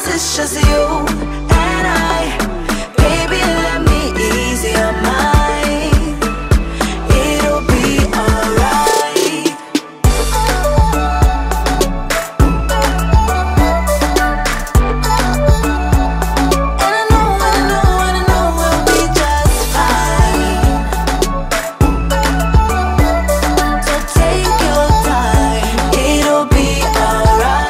sometimes it's just you and I. Baby, let me ease your mind, it'll be alright. And I know we'll be just fine. So take your time, it'll be alright.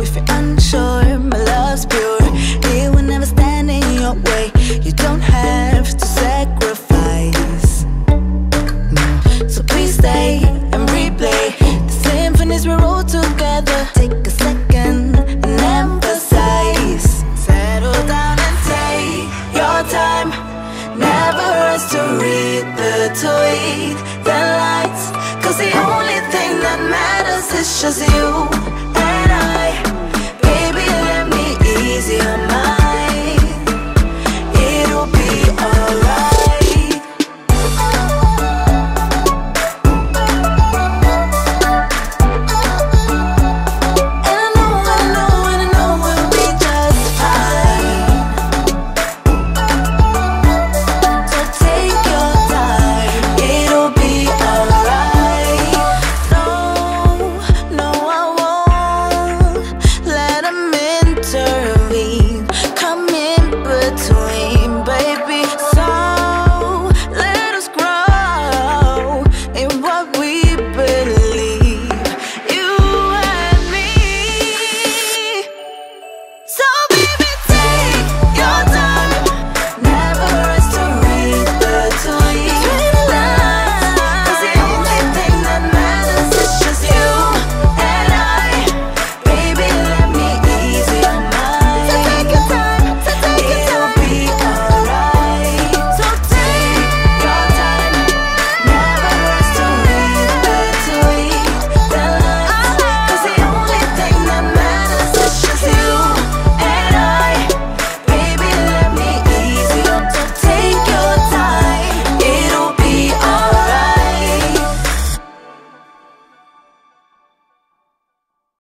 If you're unsure, my love's pure, it will never stand in your way. You don't have to sacrifice. So please stay and replay the symphonies we wrote together. Take a second and emphasize. Settle down and take your time. Never rush to read the tweet, the lights, 'cause the only thing that matters is just you.